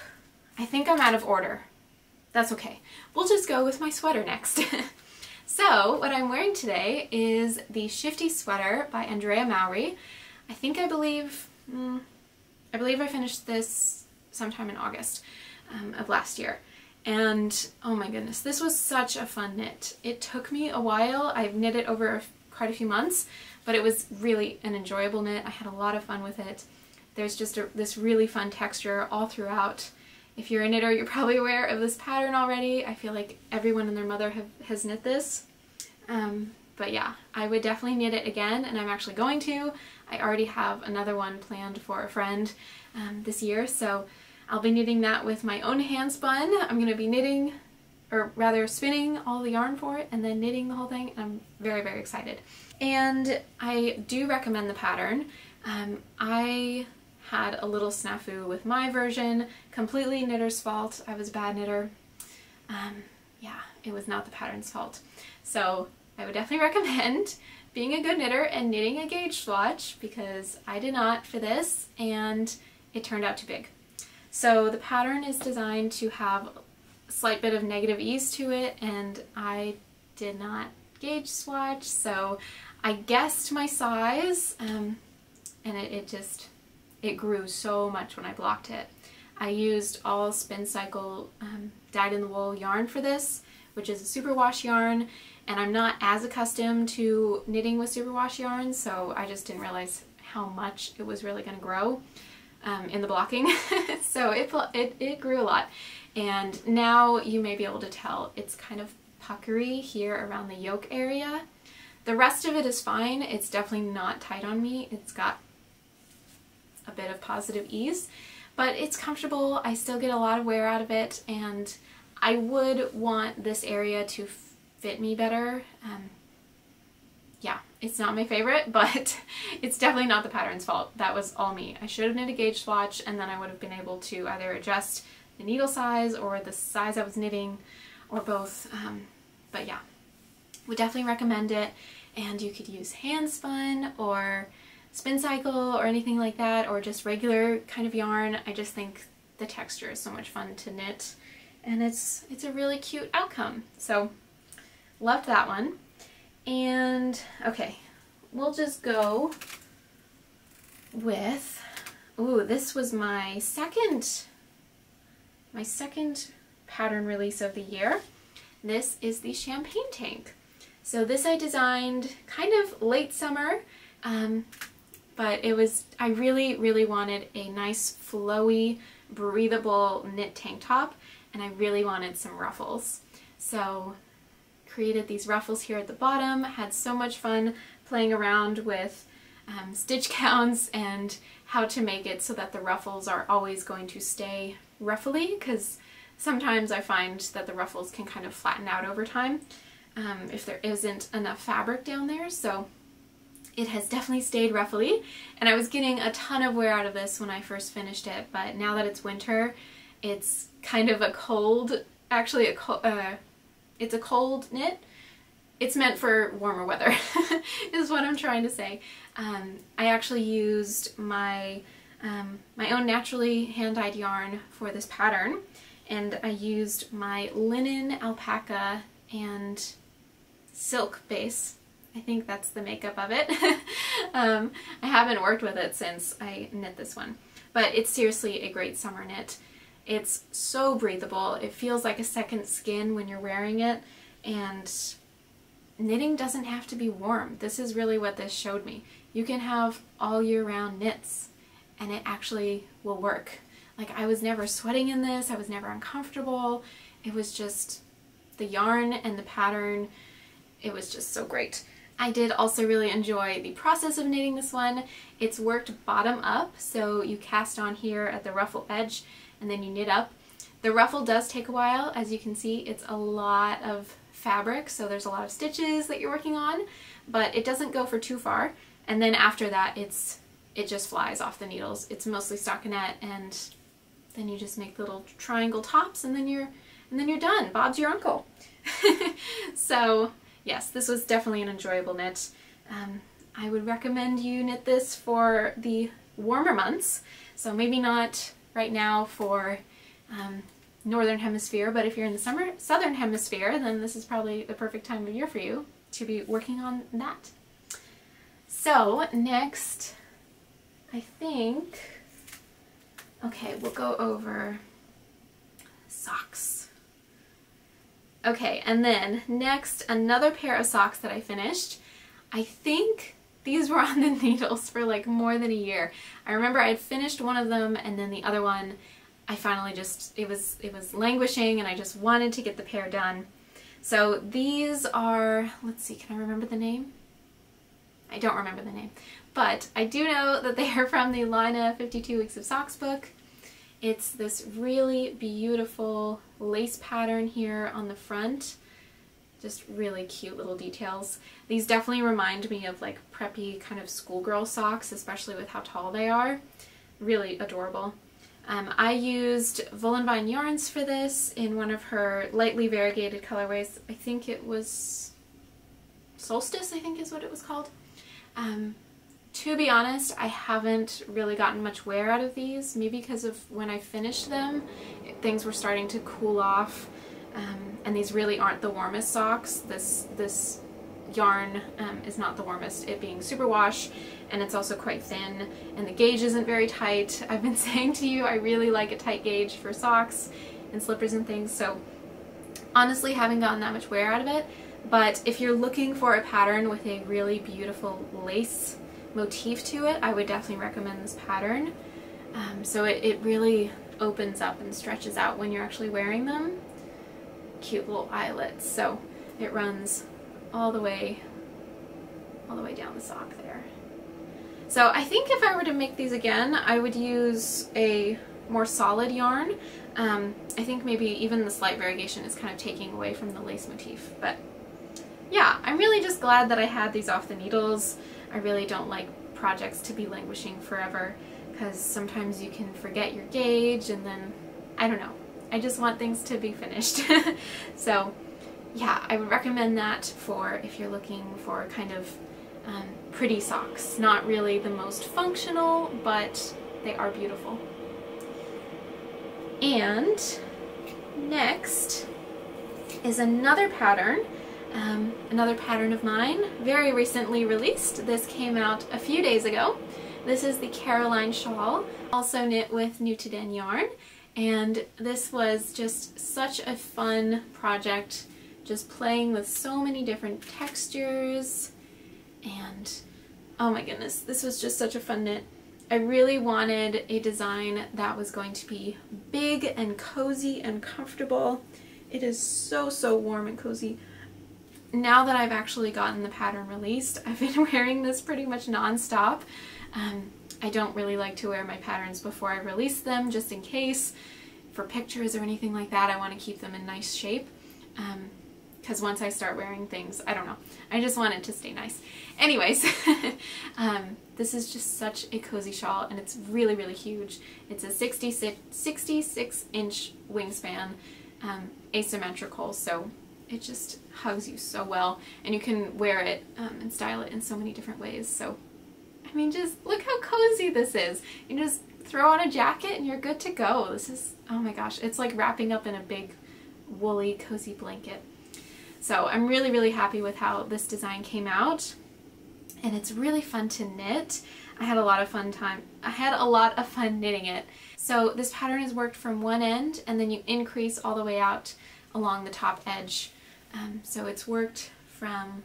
I think I'm out of order. That's okay. We'll just go with my sweater next. So what I'm wearing today is the Shifty Sweater by Andrea Mowry. I believe I finished this sometime in August. Of last year. And oh my goodness, this was such a fun knit. It took me a while. I've knit it over quite a few months, but it was really an enjoyable knit. I had a lot of fun with it. There's just this really fun texture all throughout. If you're a knitter, you're probably aware of this pattern already. I feel like everyone and their mother has knit this. But yeah, I would definitely knit it again, and I'm actually going to. I already have another one planned for a friend this year, so I'll be knitting that with my own hand spun. I'm going to be knitting, or rather spinning all the yarn for it and then knitting the whole thing. I'm very, very excited. And I do recommend the pattern. I had a little snafu with my version, completely knitter's fault. I was a bad knitter. Yeah, it was not the pattern's fault. So I would definitely recommend being a good knitter and knitting a gauge swatch, because I did not for this, and it turned out too big. So the pattern is designed to have a slight bit of negative ease to it, and I did not gauge swatch, so I guessed my size, and it grew so much when I blocked it. I used all Spin Cycle dyed-in-the-wool yarn for this, which is superwash yarn, and I'm not as accustomed to knitting with superwash yarns, so I just didn't realize how much it was really going to grow in the blocking. So it grew a lot, and now you may be able to tell it's kind of puckery here around the yoke area. The rest of it is fine. It's definitely not tight on me. It's got a bit of positive ease, but it's comfortable. I still get a lot of wear out of it, and I would want this area to fit me better. Yeah, it's not my favorite, but it's definitely not the pattern's fault. That was all me. I should have knit a gauge swatch, and then I would have been able to either adjust the needle size or the size I was knitting, or both. But yeah, would definitely recommend it, and you could use hand spun or Spin Cycle or anything like that, or just regular kind of yarn. I just think the texture is so much fun to knit, and it's a really cute outcome. So loved that one. And okay, we'll just go with, ooh, this was my second pattern release of the year. This is the Champagne Tank. So this I designed kind of late summer, but it was, I really, really wanted a nice, flowy, breathable knit tank top, and I really wanted some ruffles. So created these ruffles here at the bottom, had so much fun playing around with stitch counts and how to make it so that the ruffles are always going to stay ruffly, because sometimes I find that the ruffles can kind of flatten out over time if there isn't enough fabric down there. So it has definitely stayed ruffly, and I was getting a ton of wear out of this when I first finished it, but now that it's winter, it's kind of a cold, actually it's a cold knit. It's meant for warmer weather is what I'm trying to say. I actually used my own naturally hand-dyed yarn for this pattern, and I used my linen, alpaca, and silk base. I think that's the makeup of it. I haven't worked with it since I knit this one, but it's seriously a great summer knit. It's so breathable. It feels like a second skin when you're wearing it, and knitting doesn't have to be warm. This is really what this showed me. You can have all year round knits, and it actually will work. Like, I was never sweating in this. I was never uncomfortable. It was just the yarn and the pattern. It was just so great. I did also really enjoy the process of knitting this one. It's worked bottom up, so you cast on here at the ruffle edge and then you knit up. The ruffle does take a while. As you can see, it's a lot of fabric, so there's a lot of stitches that you're working on, but it doesn't go for too far. And then after that, it just flies off the needles. It's mostly stockinette, and then you just make little triangle tops, and then you're done. Bob's your uncle. So yes, this was definitely an enjoyable knit. I would recommend you knit this for the warmer months. So maybe not right now for Northern Hemisphere, but if you're in the summer Southern Hemisphere, then this is probably the perfect time of year for you to be working on that. So next, I think, okay, we'll go over socks. Okay, and then next, another pair of socks that I finished. I think these were on the needles for like more than a year. I remember I had finished one of them, and then the other one, I finally just, it was languishing, and I just wanted to get the pair done. So these are, let's see, can I remember the name? I don't remember the name, but I do know that they are from the Linea 52 Weeks of Socks book. It's this really beautiful lace pattern here on the front. Just really cute little details. These definitely remind me of like preppy kind of schoolgirl socks, especially with how tall they are. Really adorable. I used Vollenvine Yarns for this in one of her lightly variegated colorways. I think it was Solstice, I think is what it was called. To be honest, I haven't really gotten much wear out of these, maybe because of when I finished them, things were starting to cool off, and these really aren't the warmest socks. This yarn is not the warmest, it being superwash, and it's also quite thin, and the gauge isn't very tight. I've been saying to you, I really like a tight gauge for socks and slippers and things, so honestly haven't gotten that much wear out of it, but if you're looking for a pattern with a really beautiful lace motif to it, I would definitely recommend this pattern. So it really opens up and stretches out when you're actually wearing them. Cute little eyelets, so it runs all the way down the sock there. So I think if I were to make these again, I would use a more solid yarn. I think maybe even the slight variegation is kind of taking away from the lace motif, but yeah, I'm really just glad that I had these off the needles. I really don't like projects to be languishing forever, because sometimes you can forget your gauge and then, I don't know, I just want things to be finished. So yeah, I would recommend that for if you're looking for kind of pretty socks. Not really the most functional, but they are beautiful. And next is another pattern of mine, very recently released. This came out a few days ago. This is the Caroline Shawl, also knit with Nutiden Yarn, and this was just such a fun project, just playing with so many different textures, and oh my goodness, this was just such a fun knit. I really wanted a design that was going to be big and cozy and comfortable. It is so, so warm and cozy. Now that I've actually gotten the pattern released, I've been wearing this pretty much non-stop. I don't really like to wear my patterns before I release them, just in case for pictures or anything like that. I want to keep them in nice shape, because once I start wearing things, I don't know, I just want it to stay nice. Anyways, this is just such a cozy shawl, and it's really, really huge. It's a 66-inch wingspan, asymmetrical, so it just hugs you so well, and you can wear it and style it in so many different ways. So, I mean, just look how cozy this is. You just throw on a jacket and you're good to go. This is, oh my gosh, it's like wrapping up in a big woolly cozy blanket. So I'm really, really happy with how this design came out, and it's really fun to knit. I had a lot of fun knitting it. So this pattern is worked from one end, and then you increase all the way out along the top edge. So it's worked from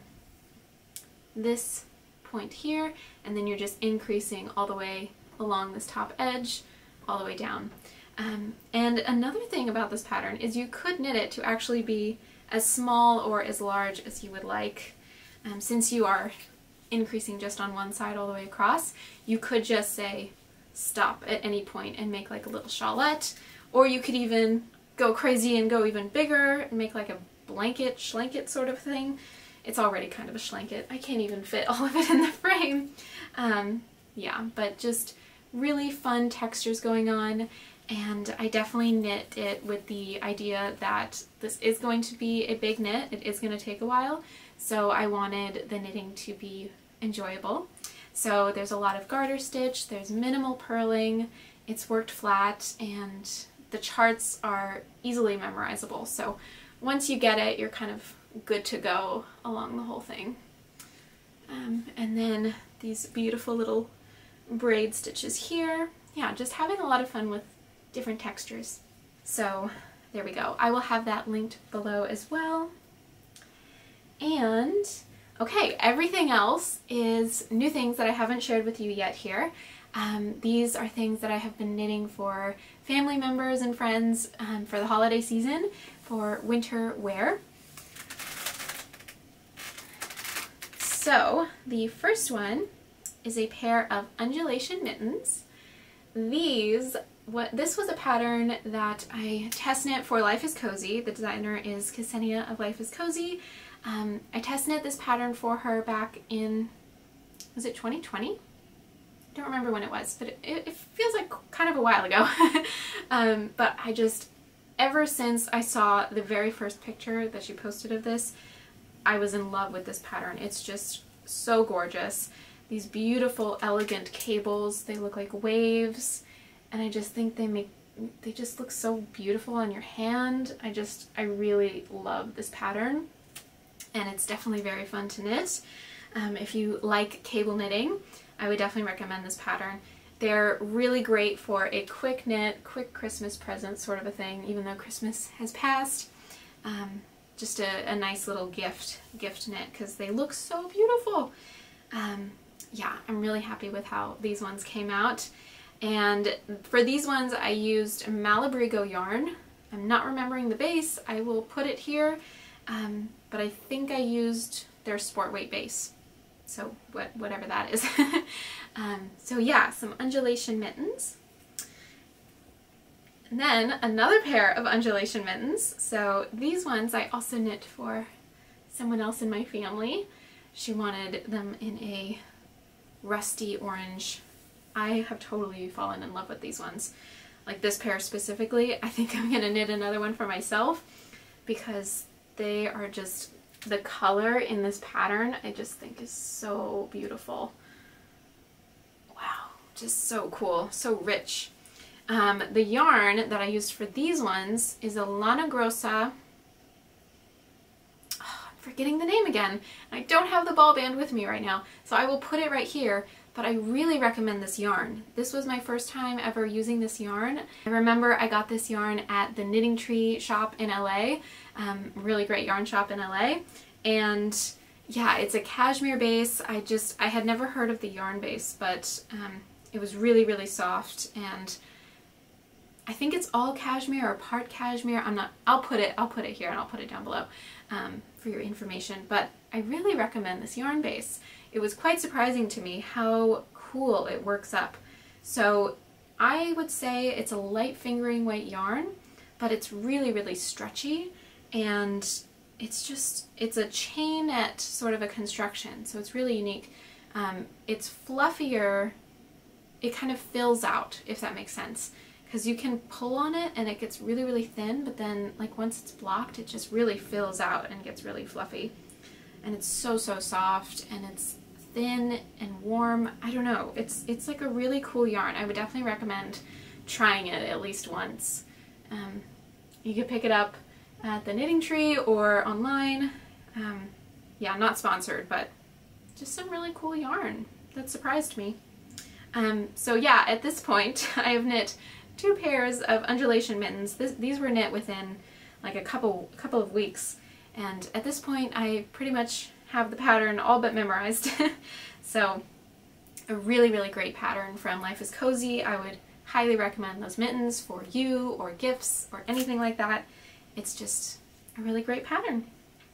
this point here, and then you're just increasing all the way along this top edge, all the way down. And another thing about this pattern is you could knit it to actually be as small or as large as you would like. Since you are increasing just on one side all the way across, you could just say stop at any point and make like a little shawlette, or you could even go crazy and go even bigger and make like a blanket, schlanket sort of thing. It's already kind of a schlanket. I can't even fit all of it in the frame. Yeah, but just really fun textures going on, and I definitely knit it with the idea that this is going to be a big knit. It is going to take a while, so I wanted the knitting to be enjoyable. So there's a lot of garter stitch, there's minimal purling, it's worked flat, and the charts are easily memorizable, so once you get it, you're kind of good to go along the whole thing. And then these beautiful little braid stitches here. Yeah, just having a lot of fun with different textures. So there we go. I will have that linked below as well. And okay, everything else is new things that I haven't shared with you yet here. These are things that I have been knitting for family members and friends for the holiday season, for winter wear. So the first one is a pair of undulation mittens. This was a pattern that I test knit for Life is Cozy. The designer is Ksenia of Life is Cozy. I test knit this pattern for her back in, was it 2020? I don't remember when it was, but it feels like kind of a while ago. But I just, ever since I saw the very first picture that she posted of this, I was in love with this pattern. It's just so gorgeous. These beautiful, elegant cables, they look like waves, and I just think they just look so beautiful on your hand. I really love this pattern, and it's definitely very fun to knit. If you like cable knitting, I would definitely recommend this pattern. They're really great for a quick knit, quick Christmas present sort of a thing, even though Christmas has passed. Just a nice little gift knit because they look so beautiful. Yeah, I'm really happy with how these ones came out. And for these ones I used Malabrigo yarn. I'm not remembering the base, I will put it here, but I think I used their sport weight base, so whatever that is. So yeah, some undulation mittens. And then another pair of undulation mittens. So these ones I also knit for someone else in my family. She wanted them in a rusty orange. I have totally fallen in love with these ones. Like this pair specifically, I think I'm gonna knit another one for myself because they are just, the color in this pattern I just think is so beautiful. Wow, just so cool, so rich. The yarn that I used for these ones is a Lana Grossa, I'm forgetting the name again. I don't have the ball band with me right now, so I will put it right here, but I really recommend this yarn. This was my first time ever using this yarn. I remember I got this yarn at the Knitting Tree shop in LA, really great yarn shop in LA, and yeah, it's a cashmere base. I had never heard of the yarn base, but it was really, really soft, and I think it's all cashmere or part cashmere. I'm not, I'll put it here and I'll put it down below for your information, but I really recommend this yarn base. It was quite surprising to me how cool it works up. So I would say it's a light fingering weight yarn, but it's really, really stretchy, and it's just, it's a chainette sort of a construction, so it's really unique. It's fluffier, it kind of fills out, if that makes sense. Because you can pull on it and it gets really, really thin, but then like once it's blocked, it just really fills out and gets really fluffy. And it's so, so soft, and it's thin and warm. I don't know, it's like a really cool yarn. I would definitely recommend trying it at least once. You can pick it up at the Knitting Tree or online. Yeah, not sponsored, but just some really cool yarn that surprised me. So yeah, at this point I have knit two pairs of undulation mittens. These were knit within like a couple of weeks, and at this point I pretty much have the pattern all but memorized. So a really, really great pattern from Life is Cozy. I would highly recommend those mittens for you or gifts or anything like that. It's just a really great pattern.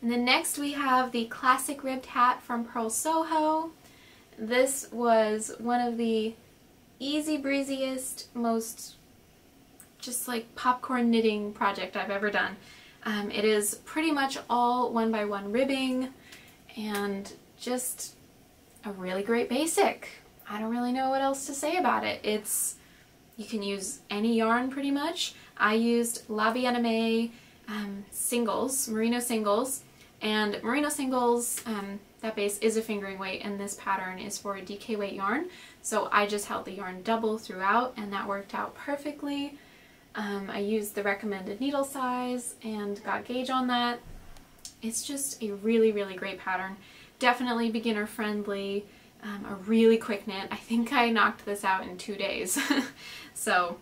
And then next we have the classic ribbed hat from Pearl Soho. This was one of the easy breeziest, most just like popcorn knitting project I've ever done. It is pretty much all 1x1 ribbing and just a really great basic. I don't really know what else to say about it. It's, you can use any yarn pretty much. I used La Vie Animée singles, merino singles, and merino singles, that base is a fingering weight, and this pattern is for a DK weight yarn, so I just held the yarn double throughout, and that worked out perfectly. I used the recommended needle size and got gauge on that. It's just a really, really great pattern. Definitely beginner friendly, a really quick knit. I think I knocked this out in 2 days. So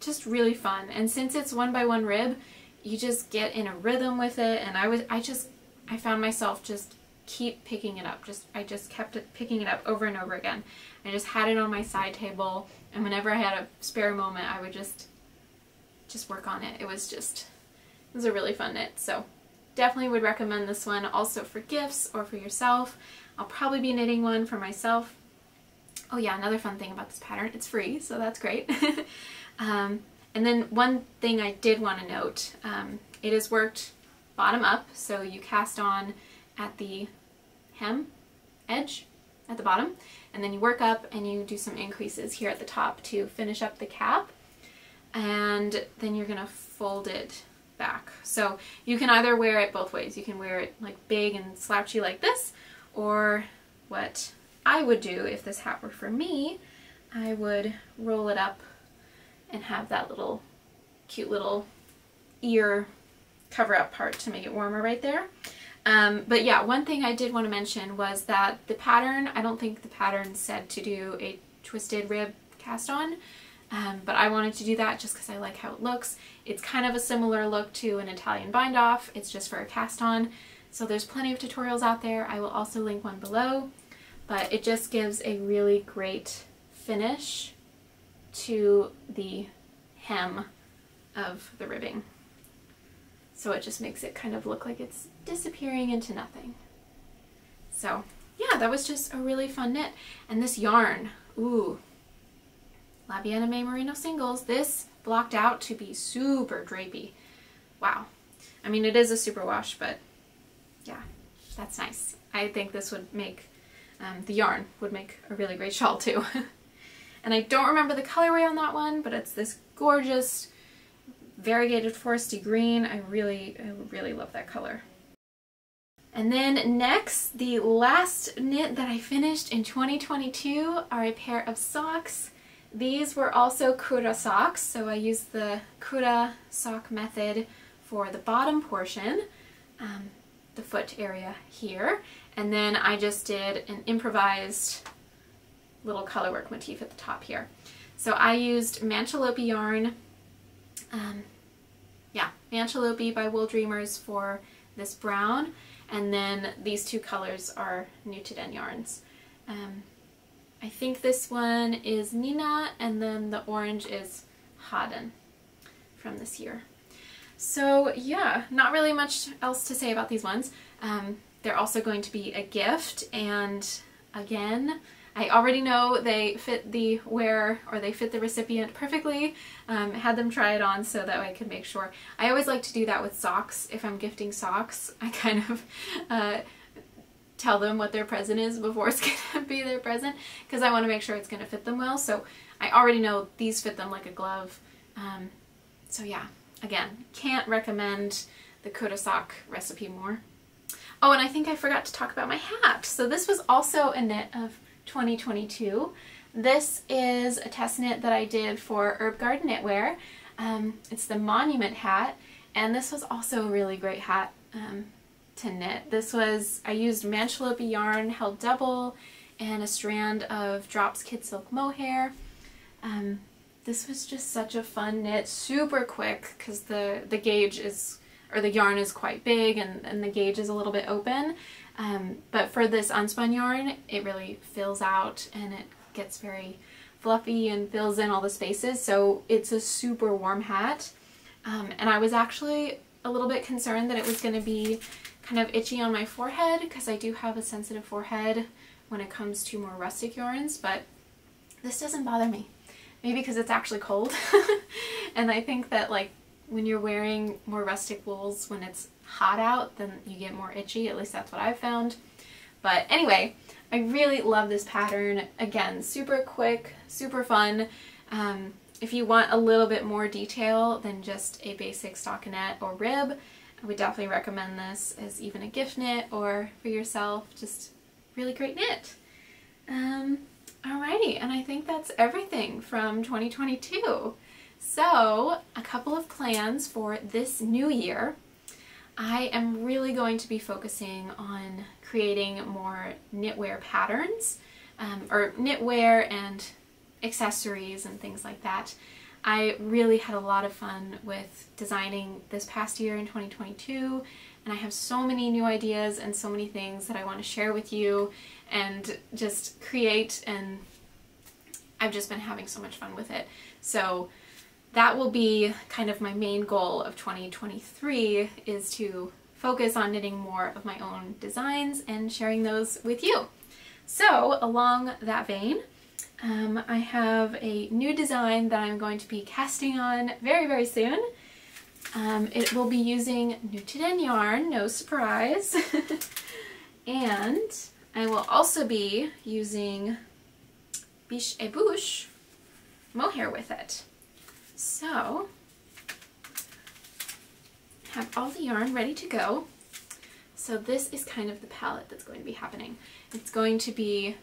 just really fun, and since it's 1x1 rib, you just get in a rhythm with it, and I found myself just keep picking it up. I just kept picking it up over and over again. I just had it on my side table, and whenever I had a spare moment, I would just work on it. It was a really fun knit, so definitely would recommend this one also for gifts or for yourself. I'll probably be knitting one for myself. Oh yeah, another fun thing about this pattern, it's free, so that's great. And then one thing I did want to note, it is worked bottom up, so you cast on at the hem edge at the bottom, and then you work up and you do some increases here at the top to finish up the cap, and then you're gonna fold it back. So you can either wear it both ways. You can wear it like big and slouchy like this, or what I would do if this hat were for me, I would roll it up and have that little cute little ear cover up part to make it warmer right there. But yeah, one thing I did want to mention was that the pattern, I don't think the pattern said to do a twisted rib cast on. But I wanted to do that just because I like how it looks. It's kind of a similar look to an Italian bind off, it's just for a cast on. So there's plenty of tutorials out there. I will also link one below, but it just gives a really great finish to the hem of the ribbing. So it just makes it kind of look like it's disappearing into nothing. So yeah, that was just a really fun knit. And this yarn, ooh, La Vienne May Merino Singles, this blocked out to be super drapey. Wow. I mean, it is a super wash, but yeah, that's nice. I think this would make, the yarn would make a really great shawl too. And I don't remember the colorway on that one, but it's this gorgeous variegated foresty green. I really love that color. And then next, the last knit that I finished in 2022 are a pair of socks. These were also Kura Socks, so I used the Kura Sock method for the bottom portion, the foot area here, and then I just did an improvised little colorwork motif at the top here. So I used Mantelopi yarn, Mantelopi by Wool Dreamers for this brown, and then these two colors are Nutiden yarns. I think this one is Nina, and then the orange is Haden from this year. So yeah, not really much else to say about these ones. They're also going to be a gift, and again, I already know they fit the wearer, or they fit the recipient perfectly. Had them try it on so that I could make sure. I always like to do that with socks. If I'm gifting socks, I kind of tell them what their present is before it's gonna be their present, because I want to make sure it's gonna fit them well. So I already know these fit them like a glove. So yeah, again, can't recommend the Kura Sock recipe more. Oh, and I think I forgot to talk about my hat. So this was also a knit of 2022. This is a test knit that I did for Herb Garden Knitwear. It's the Monument hat, and this was also a really great hat to knit. This was, I used Mantelope yarn held double and a strand of Drops Kid Silk mohair. This was just such a fun knit, super quick, because the gauge is, or the yarn is quite big, and the gauge is a little bit open. But for this unspun yarn, it really fills out and it gets very fluffy and fills in all the spaces, so it's a super warm hat. And I was actually a little bit concerned that it was going to be kind of itchy on my forehead, because I do have a sensitive forehead when it comes to more rustic yarns, but this doesn't bother me. Maybe because it's actually cold. And I think that, like, when you're wearing more rustic wools when it's hot out, then you get more itchy, at least that's what I've found. But anyway, I really love this pattern. Again, super quick, super fun. If you want a little bit more detail than just a basic stockinette or rib, I would definitely recommend this as even a gift knit or for yourself. Just really great knit. Alrighty, and I think that's everything from 2022. So, a couple of plans for this new year. I am really going to be focusing on creating more knitwear patterns, or knitwear and accessories and things like that. I really had a lot of fun with designing this past year in 2022, and I have so many new ideas and so many things that I want to share with you and just create, and I've just been having so much fun with it. So that will be kind of my main goal of 2023, is to focus on knitting more of my own designs and sharing those with you. So along that vein, I have a new design that I'm going to be casting on very, very soon. It will be using Nutiden yarn, no surprise. And I will also be using Biche et Bouche mohair with it. So, I have all the yarn ready to go. So this is kind of the palette that's going to be happening. It's going to be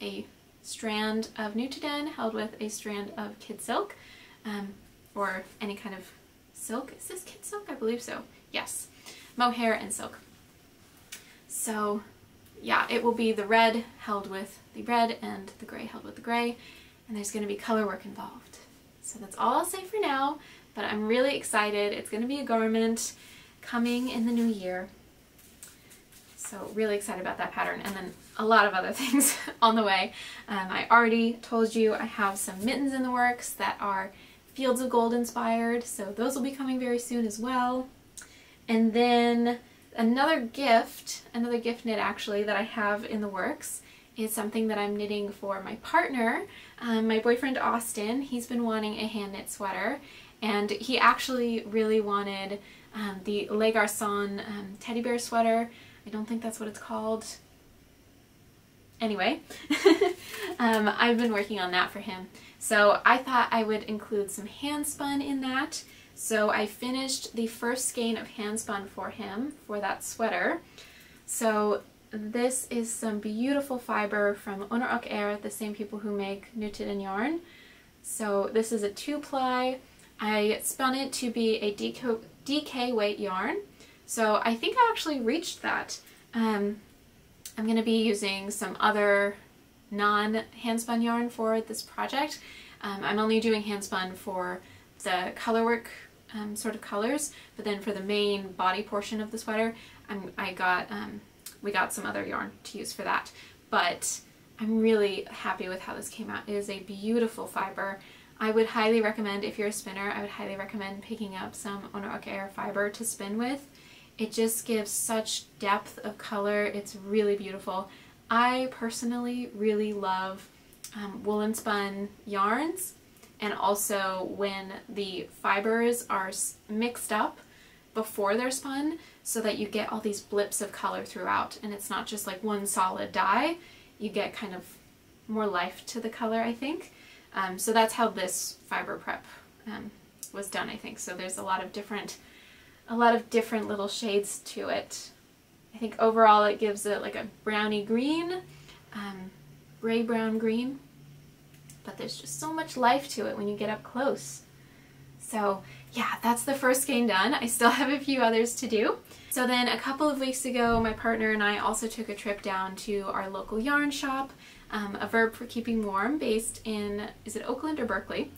a strand of Nutiden held with a strand of kid silk, or any kind of silk. Is this kid silk? I believe so. Yes. Mohair and silk. So yeah, it will be the red held with the red and the gray held with the gray. and there's going to be color work involved. So that's all I'll say for now, but I'm really excited. It's going to be a garment coming in the new year. So really excited about that pattern, and then a lot of other things on the way. I already told you I have some mittens in the works that are Fields of Gold inspired, so those will be coming very soon as well. And then another gift knit actually that I have in the works is something that I'm knitting for my partner, my boyfriend Austin. He's been wanting a hand knit sweater, and he actually really wanted the Le Garçon teddy bear sweater. I don't think that's what it's called. Anyway, I've been working on that for him. So I thought I would include some hand spun in that. So I finished the first skein of hand spun for him for that sweater. So this is some beautiful fiber from Hundred Acre, the same people who make Nutiden Yarn. So this is a 2-ply. I spun it to be a DK weight yarn. So I think I actually reached that. I'm going to be using some other non-handspun yarn for this project. I'm only doing handspun for the colorwork sort of colors, but then for the main body portion of the sweater, we got some other yarn to use for that. But I'm really happy with how this came out. It is a beautiful fiber. I would highly recommend, if you're a spinner, I would highly recommend picking up some Hundred Acre fiber to spin with. It just gives such depth of color. It's really beautiful. I personally really love woolen spun yarns, and also when the fibers are mixed up before they're spun, so that you get all these blips of color throughout, and it's not just like one solid dye. You get kind of more life to the color, I think. So that's how this fiber prep was done, I think. So there's a lot of different little shades to it. I think overall it gives it like a browny green, gray brown green, but there's just so much life to it when you get up close. So yeah, that's the first skein done. I still have a few others to do. So then a couple of weeks ago, my partner and I also took a trip down to our local yarn shop, A Verb for Keeping Warm, based in, is it Oakland or Berkeley?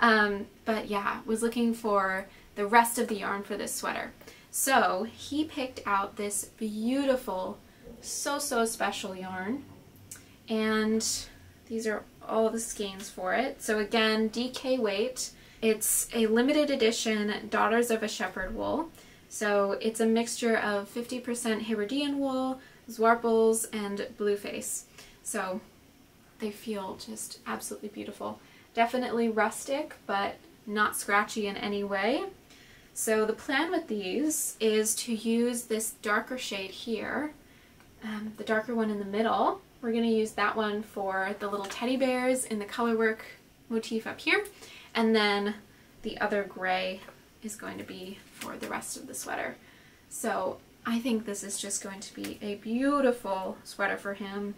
But yeah, was looking for the rest of the yarn for this sweater. So he picked out this beautiful, so special yarn, and these are all the skeins for it. So again, DK weight. It's a limited edition Daughters of a Shepherd wool. So it's a mixture of 50% Hebridean wool, zwarpels, and blueface. So they feel just absolutely beautiful. Definitely rustic, but not scratchy in any way. So the plan with these is to use this darker shade here, the darker one in the middle. We're going to use that one for the little teddy bears in the colorwork motif up here, and then the other gray is going to be for the rest of the sweater. So I think this is just going to be a beautiful sweater for him.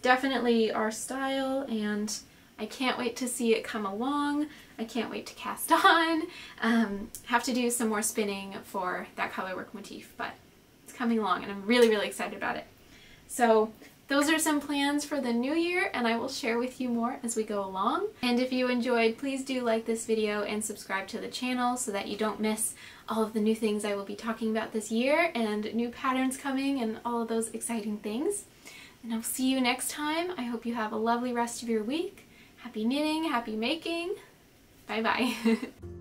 Definitely our style, and I can't wait to see it come along. I can't wait to cast on. Have to do some more spinning for that colorwork motif, but it's coming along and I'm really excited about it. So those are some plans for the new year, and I will share with you more as we go along. And if you enjoyed, please do like this video and subscribe to the channel so that you don't miss all of the new things I will be talking about this year, and new patterns coming, and all of those exciting things. And I'll see you next time. I hope you have a lovely rest of your week. Happy knitting, happy making. Bye bye.